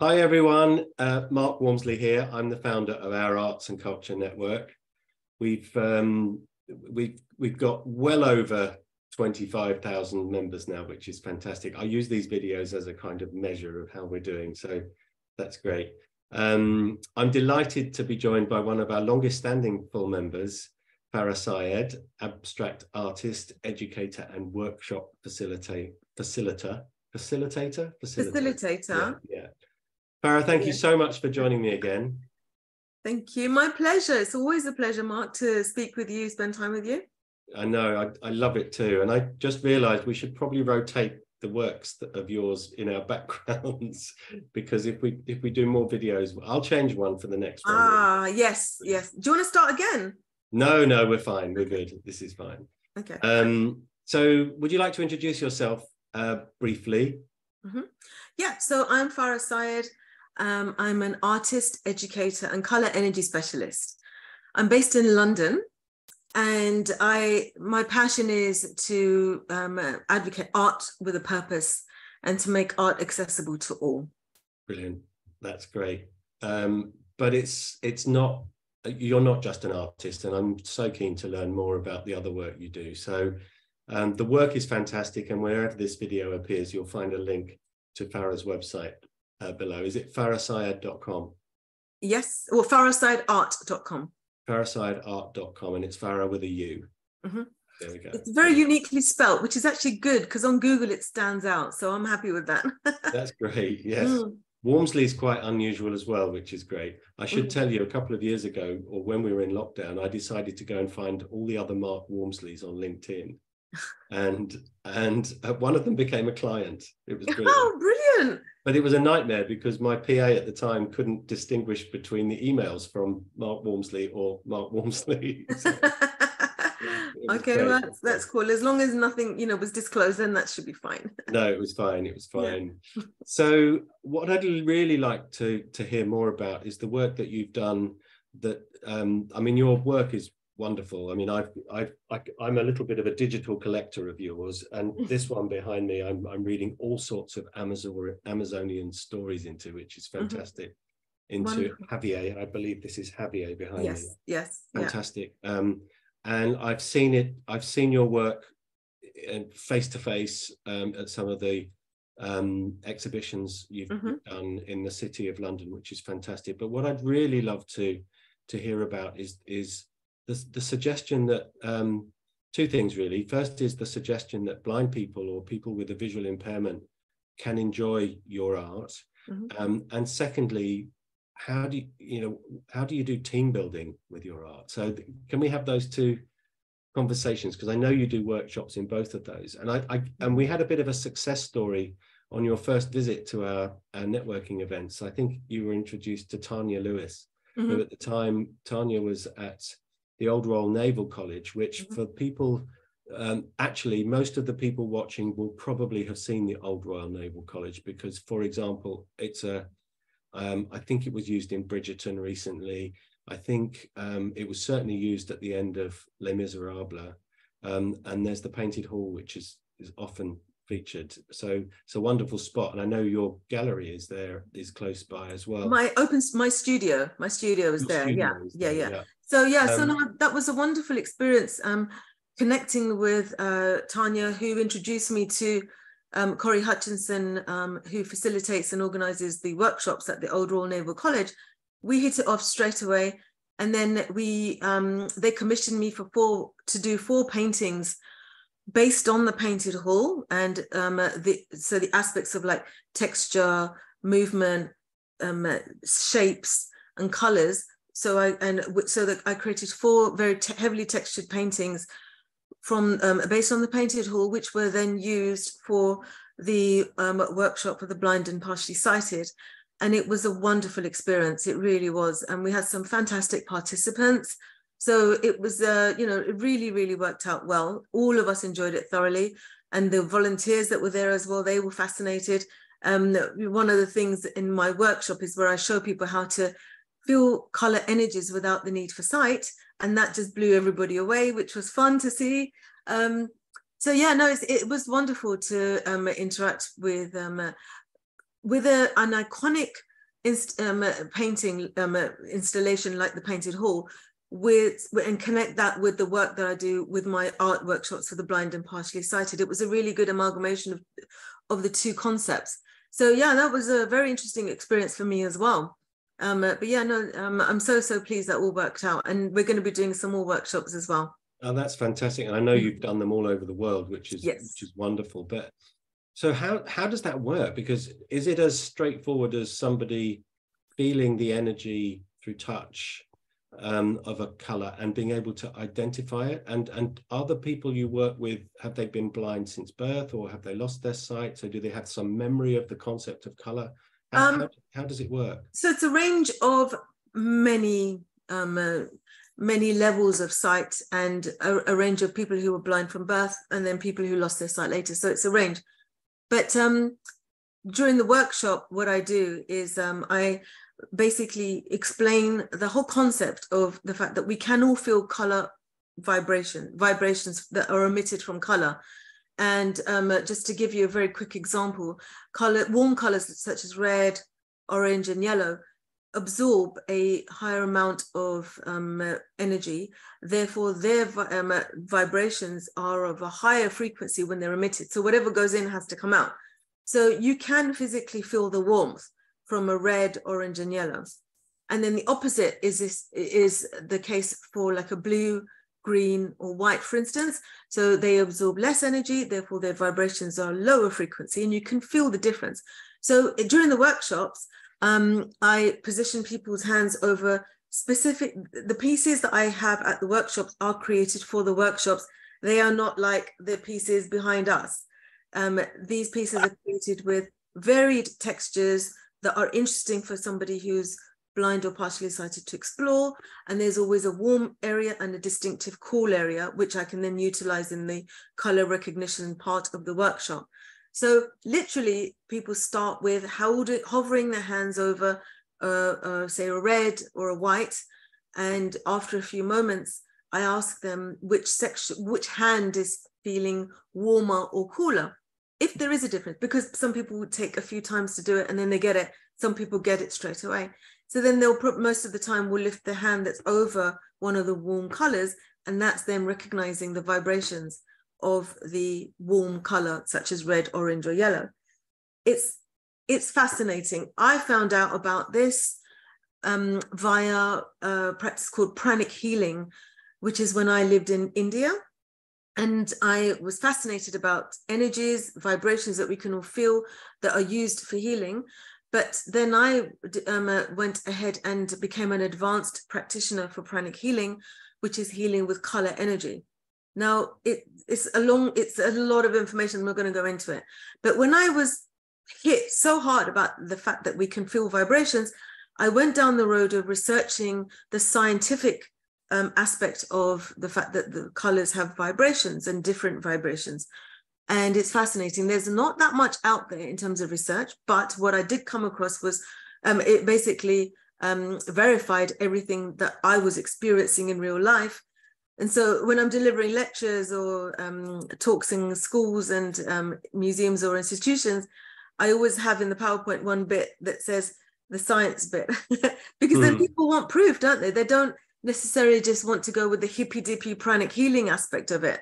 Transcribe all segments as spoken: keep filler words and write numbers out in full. Hi everyone, uh, Mark Walmsley here. I'm the founder of our Arts and Culture Network. We've um, we've we've got well over twenty-five thousand members now, which is fantastic. I use these videos as a kind of measure of how we're doing, so that's great. Um, I'm delighted to be joined by one of our longest-standing full members, Farrah Syed, abstract artist, educator, and workshop facilitate facilitator facilitator facilitator. facilitator. Yeah. yeah. Farrah, thank yeah. you so much for joining me again. Thank you. My pleasure. It's always a pleasure, Mark, to speak with you, spend time with you. I know. I, I love it too. And I just realised we should probably rotate the works of yours in our backgrounds, because if we if we do more videos, I'll change one for the next one. Ah, yes, yes. Do you want to start again? No, no, we're fine. We're good. This is fine. Okay. Um, so would you like to introduce yourself uh, briefly? Mm-hmm. Yeah, so I'm Farrah Syed. Um, I'm an artist, educator, and colour energy specialist. I'm based in London, and I my passion is to um, advocate art with a purpose and to make art accessible to all. Brilliant, that's great. Um, but it's it's not you're not just an artist, and I'm so keen to learn more about the other work you do. So um, the work is fantastic, and wherever this video appears, you'll find a link to Farrah's website. Uh, below. Is it farrah syed dot com? Yes, or well, farrah syed art dot com. farrah syed art dot com, and it's Farrah with a U. Mm-hmm. There we go. It's very yeah. uniquely spelt, which is actually good, because on Google it stands out, so I'm happy with that. That's great, yes. Mm. Walmsley is quite unusual as well, which is great. I should mm. tell you, a couple of years ago, or when we were in lockdown, I decided to go and find all the other Mark Walmsleys on LinkedIn. and and one of them became a client. It was brilliant. Oh, brilliant. But it was a nightmare, because my P A at the time couldn't distinguish between the emails from Mark Walmsley or Mark Walmsley. So, okay, well, that's, that's cool. As long as nothing, you know, was disclosed, then that should be fine. No, it was fine. It was fine. Yeah. So what I'd really like to, to hear more about is the work that you've done that, um, I mean, your work is wonderful. I mean, I've, I've, I, I'm a little bit of a digital collector of yours, and this one behind me, I'm, I'm reading all sorts of Amazon, Amazonian stories into, which is fantastic. Mm-hmm. Into wonderful. Javier, I believe this is Javier behind yes, me. Yes, yes, fantastic. Yeah. Um, and I've seen it. I've seen your work face to face um, at some of the um, exhibitions you've mm-hmm. done in the city of London, which is fantastic. But what I'd really love to to hear about is is The, the suggestion that, um, two things really. First is the suggestion that blind people or people with a visual impairment can enjoy your art. Mm-hmm. um, and secondly, how do you, you know, how do you do team building with your art? So can we have those two conversations? Because I know you do workshops in both of those. And I, I and we had a bit of a success story on your first visit to our, our networking events. I think you were introduced to Tanya Lewis, mm-hmm. who at the time, Tanya was at the Old Royal Naval College, which mm-hmm. for people, um, actually, most of the people watching will probably have seen the Old Royal Naval College, because, for example, it's a, um, I think it was used in Bridgerton recently. I think um, it was certainly used at the end of Les Miserables. Um, and there's the Painted Hall, which is, is often featured. So it's a wonderful spot. And I know your gallery is there, is close by as well. My open, my studio, my studio is there. Studio yeah. Is there. Yeah, yeah, yeah. So yeah, um, so no, that was a wonderful experience, um, connecting with uh, Tanya, who introduced me to um, Corey Hutchinson, um, who facilitates and organises the workshops at the Old Royal Naval College. We hit it off straight away, and then we um, they commissioned me for four to do four paintings based on the Painted Hall, and um, the so the aspects of like texture, movement, um, shapes, and colours. So I and so that I created four very te heavily textured paintings from um, based on the Painted Hall, which were then used for the um, workshop for the blind and partially sighted, and it was a wonderful experience. It really was, and we had some fantastic participants. So it was, uh, you know, it really, really worked out well. All of us enjoyed it thoroughly, and the volunteers that were there as well, they were fascinated. Um, one of the things in my workshop is where I show people how to feel color energies without the need for sight, and that just blew everybody away, which was fun to see. Um, so yeah, no, it's, it was wonderful to um, interact with um, uh, with a, an iconic inst um, uh, painting um, uh, installation like the Painted Hall, with and connect that with the work that I do with my art workshops for the blind and partially sighted, it was a really good amalgamation of, of the two concepts. So yeah, that was a very interesting experience for me as well. Um, but yeah, no, um, I'm so, so pleased that all worked out, and we're going to be doing some more workshops as well. Oh, that's fantastic. And I know you've done them all over the world, which is, yes. which is wonderful. But so how, how does that work? Because is it as straightforward as somebody feeling the energy through touch um, of a color and being able to identify it? And, and are the people you work with, have they been blind since birth, or have they lost their sight? So do they have some memory of the concept of color? How, um, how, how does it work? So it's a range of many, um, uh, many levels of sight, and a, a range of people who were blind from birth and then people who lost their sight later. So it's a range. But um, during the workshop, what I do is um, I basically explain the whole concept of the fact that we can all feel color vibration, vibrations that are emitted from color. And um, uh, just to give you a very quick example, color, warm colors such as red, orange, and yellow absorb a higher amount of um, uh, energy. Therefore, their vi um, uh, vibrations are of a higher frequency when they're emitted. So whatever goes in has to come out. So you can physically feel the warmth from a red, orange, and yellow. And then the opposite is this is the case for like a blue, green, or white, for instance. So they absorb less energy, therefore their vibrations are lower frequency, and you can feel the difference. So during the workshops, um, I position people's hands over specific, the pieces that I have at the workshops are created for the workshops. They are not like the pieces behind us. Um, these pieces are created with varied textures that are interesting for somebody who's blind or partially sighted to explore, and there's always a warm area and a distinctive cool area, which I can then utilize in the color recognition part of the workshop. So literally people start with holding, hovering their hands over, uh, uh, say a red or a white, and after a few moments, I ask them which section, which hand is feeling warmer or cooler, if there is a difference, because some people would take a few times to do it and then they get it. Some people get it straight away. So then they'll put, most of the time will lift the hand that's over one of the warm colors, and that's them recognizing the vibrations of the warm color, such as red, orange, or yellow. It's, it's fascinating. I found out about this um, via a practice called pranic healing, which is when I lived in India. And I was fascinated about energies, vibrations that we can all feel that are used for healing. But then I um, uh, went ahead and became an advanced practitioner for pranic healing, which is healing with color energy. Now, it, it's, a long, it's a lot of information. I'm not going to go into it. But when I was hit so hard about the fact that we can feel vibrations, I went down the road of researching the scientific um, aspect of the fact that the colors have vibrations and different vibrations. And it's fascinating. There's not that much out there in terms of research, but what I did come across was um, it basically um, verified everything that I was experiencing in real life. And so when I'm delivering lectures or um, talks in schools and um, museums or institutions, I always have in the PowerPoint one bit that says the science bit, because mm. then people want proof, don't they? They don't necessarily just want to go with the hippy-dippy pranic healing aspect of it.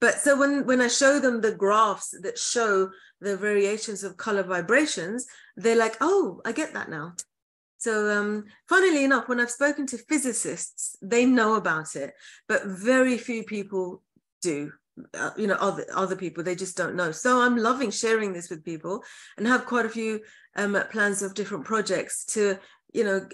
But so when, when I show them the graphs that show the variations of color vibrations, they're like, oh, I get that now. So um, funnily enough, when I've spoken to physicists, they know about it, but very few people do, uh, you know, other, other people, they just don't know. So I'm loving sharing this with people, and have quite a few um, plans of different projects to, you know,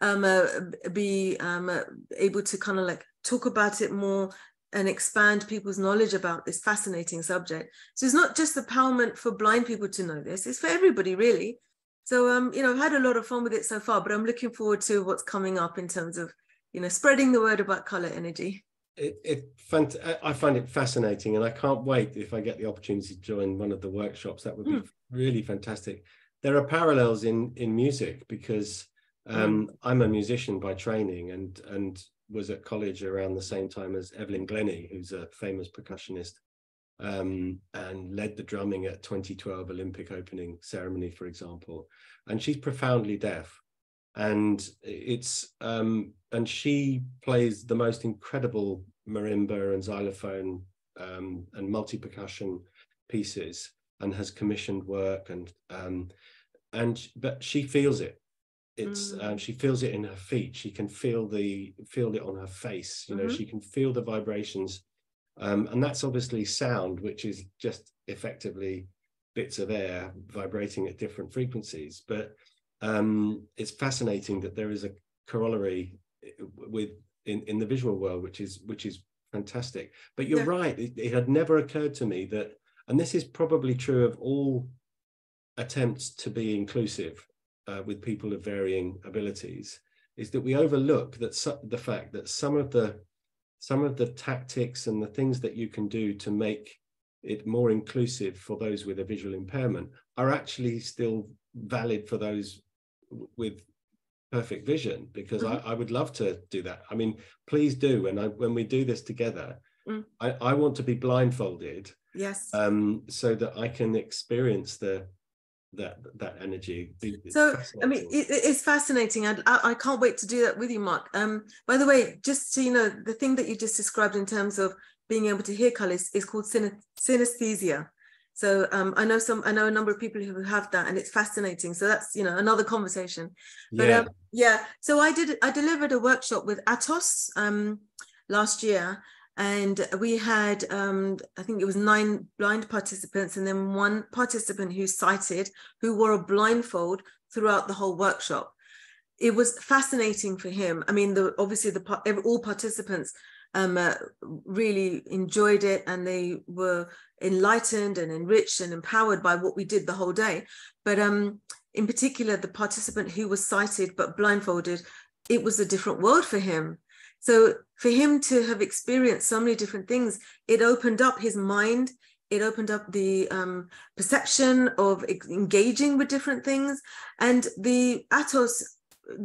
um, uh, be um, uh, able to kind of like talk about it more, and expand people's knowledge about this fascinating subject. So it's not just empowerment for blind people to know this, it's for everybody really. So, um, you know, I've had a lot of fun with it so far, but I'm looking forward to what's coming up in terms of, you know, spreading the word about color energy. It, it I find it fascinating, and I can't wait if I get the opportunity to join one of the workshops. That would be mm. really fantastic. There are parallels in, in music, because um, mm. I'm a musician by training, and, and was at college around the same time as Evelyn Glennie, who's a famous percussionist. um, and led the drumming at twenty twelve Olympic opening ceremony, for example. And she's profoundly deaf. And it's um, and she plays the most incredible marimba and xylophone um, and multi-percussion pieces, and has commissioned work, and um, and but she feels it. It's mm. um, she feels it in her feet. She can feel the feel it on her face. You know, mm-hmm. she can feel the vibrations, um, and that's obviously sound, which is just effectively bits of air vibrating at different frequencies, but. Um, it's fascinating that there is a corollary with in, in the visual world, which is which is fantastic. But you're yeah. right; it, it had never occurred to me that, and this is probably true of all attempts to be inclusive uh, with people of varying abilities, is that we overlook that su- the fact that some of the some of the tactics and the things that you can do to make it more inclusive for those with a visual impairment are actually still valid for those with perfect vision, because mm-hmm. I, I would love to do that. I mean, please do. And I, when we do this together, mm. I, I want to be blindfolded, yes, um, so that I can experience the that that energy. It's so I mean, it, it's fascinating. I, I I can't wait to do that with you, Mark. Um, by the way, just so you know, the thing that you just described in terms of being able to hear colours is called synesthesia. So um, I know some, I know a number of people who have that, and it's fascinating. So that's, you know, another conversation. But yeah, um, yeah. So I did, I delivered a workshop with Atos um, last year, and we had, um, I think it was nine blind participants, and then one participant who's sighted, who wore a blindfold throughout the whole workshop. It was fascinating for him. I mean, the, obviously the all participants Um, uh, really enjoyed it, and they were enlightened and enriched and empowered by what we did the whole day. But um, in particular, the participant who was sighted but blindfolded, it was a different world for him. So for him to have experienced so many different things, it opened up his mind. It opened up the um, perception of engaging with different things. And the Atos,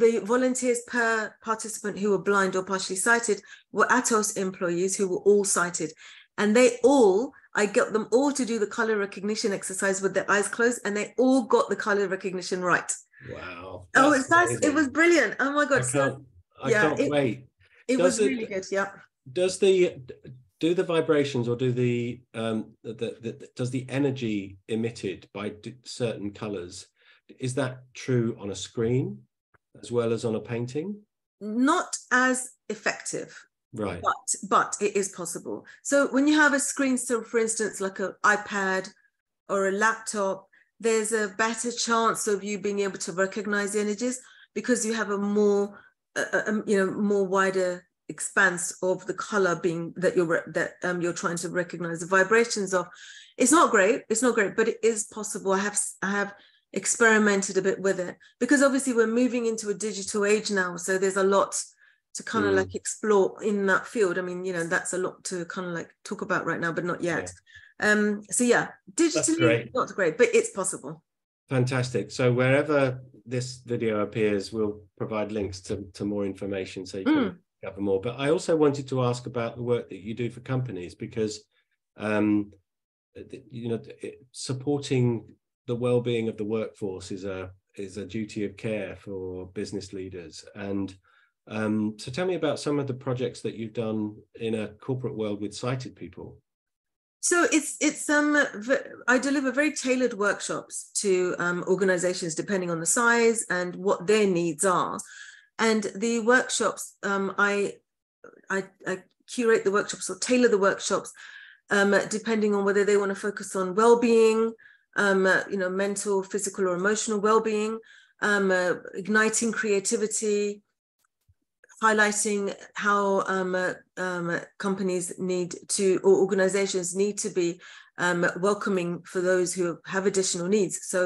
the volunteers per participant who were blind or partially sighted were Atos employees who were all sighted, and they all, I got them all to do the color recognition exercise with their eyes closed, and they all got the color recognition right. Wow. Oh, it's nice. It was brilliant. Oh my God. I can't, so, I yeah, can't it, wait. It does was the, really good. Yeah. Does the, do the vibrations or do the, um, the, the, the does the energy emitted by d- certain colors, is that true on a screen as well as on a painting? Not as effective, right? But but it is possible. So when you have a screen, so for instance, like an iPad or a laptop, there's a better chance of you being able to recognize the images, because you have a more, uh, um, you know, more wider expanse of the color being that you're re- that um, you're trying to recognize the vibrations of. It's not great. It's not great, but it is possible. I have I have. experimented a bit with it, because obviously we're moving into a digital age now, so there's a lot to kind of mm. like explore in that field. I mean, you know, that's a lot to kind of like talk about right now, but not yet. Yeah. Um so yeah, digitally great. Not great, but it's possible. Fantastic. So wherever this video appears, we'll provide links to, to more information so you can mm. gather more. But I also wanted to ask about the work that you do for companies, because um you know, supporting the well-being of the workforce is a is a duty of care for business leaders. And um, so tell me about some of the projects that you've done in a corporate world with sighted people. So it's it's um I deliver very tailored workshops to um, organizations depending on the size and what their needs are. And the workshops, um, I, I I curate the workshops or tailor the workshops um, depending on whether they want to focus on well-being, Um, uh, you know, mental, physical, or emotional well-being, um, uh, igniting creativity, highlighting how um, uh, um, companies need to, or organizations need to be um, welcoming for those who have additional needs. So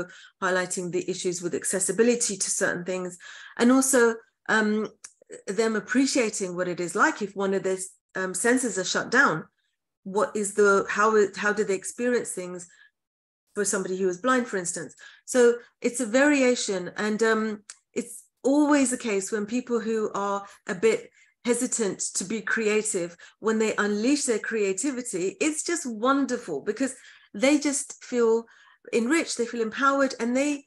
highlighting the issues with accessibility to certain things, and also um, them appreciating what it is like if one of their um, senses are shut down. What is the, how, how do they experience things? For somebody who is blind, for instance. So it's a variation, and um, it's always the case when people who are a bit hesitant to be creative, when they unleash their creativity, it's just wonderful, because they just feel enriched, they feel empowered, and they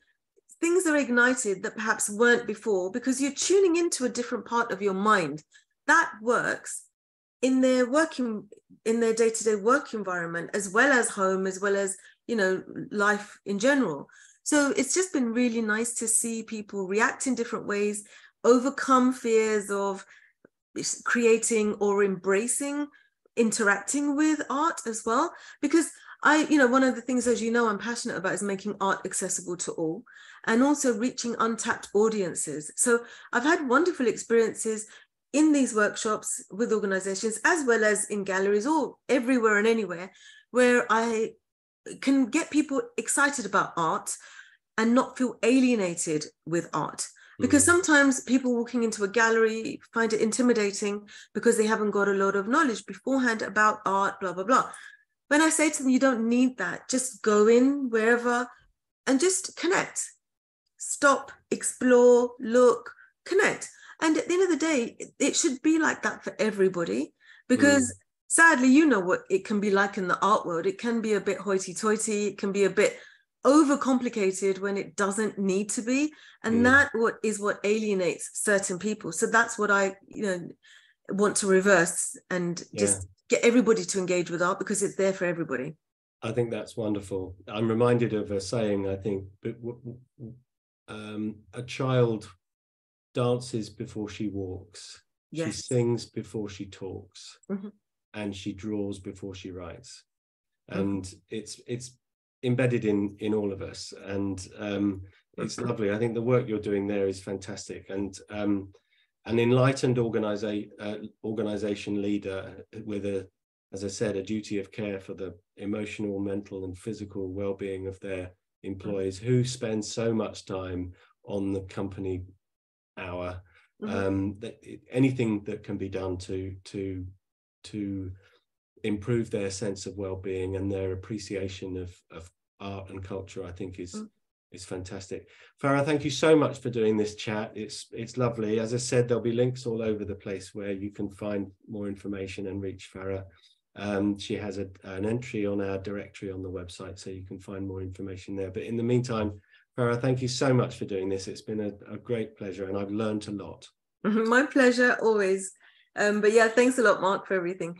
things are ignited that perhaps weren't before, because you're tuning into a different part of your mind that works in their working in their day-to-day work environment, as well as home, as well as, you know, life in general. So it's just been really nice to see people react in different ways, overcome fears of creating or embracing, interacting with art as well. Because I, you know, one of the things, as you know, I'm passionate about is making art accessible to all, and also reaching untapped audiences. So I've had wonderful experiences in these workshops with organizations, as well as in galleries, or everywhere and anywhere, where I can get people excited about art and not feel alienated with art. Because sometimes people walking into a gallery find it intimidating because they haven't got a lot of knowledge beforehand about art, blah, blah, blah. When I say to them, you don't need that, just go in wherever and just connect, stop, explore, look, connect. And at the end of the day, it should be like that for everybody, because mm. sadly, you know what it can be like in the art world. It can be a bit hoity-toity. It can be a bit overcomplicated when it doesn't need to be. And mm. that what is what alienates certain people. So that's what I you know, want to reverse, and yeah. just get everybody to engage with art, because it's there for everybody. I think that's wonderful. I'm reminded of a saying, I think, um, a child dances before she walks, yes. she sings before she talks, mm-hmm. and she draws before she writes. And mm-hmm. it's it's embedded in in all of us, and um it's mm-hmm. lovely. I think the work you're doing there is fantastic. And um an enlightened organiza- uh, organization leader with a, as I said, a duty of care for the emotional, mental and physical well-being of their employees, mm-hmm. who spend so much time on the company hour. Mm-hmm. um that anything that can be done to to to improve their sense of well-being and their appreciation of, of art and culture, I think is mm. is fantastic. Farrah, thank you so much for doing this chat. It's it's lovely. As I said, there'll be links all over the place where you can find more information and reach Farrah. Um, she has a, an entry on our directory on the website, so you can find more information there. But in the meantime, Farrah, thank you so much for doing this. It's been a, a great pleasure, and I've learned a lot. My pleasure, always. Um, but yeah, thanks a lot, Mark, for everything.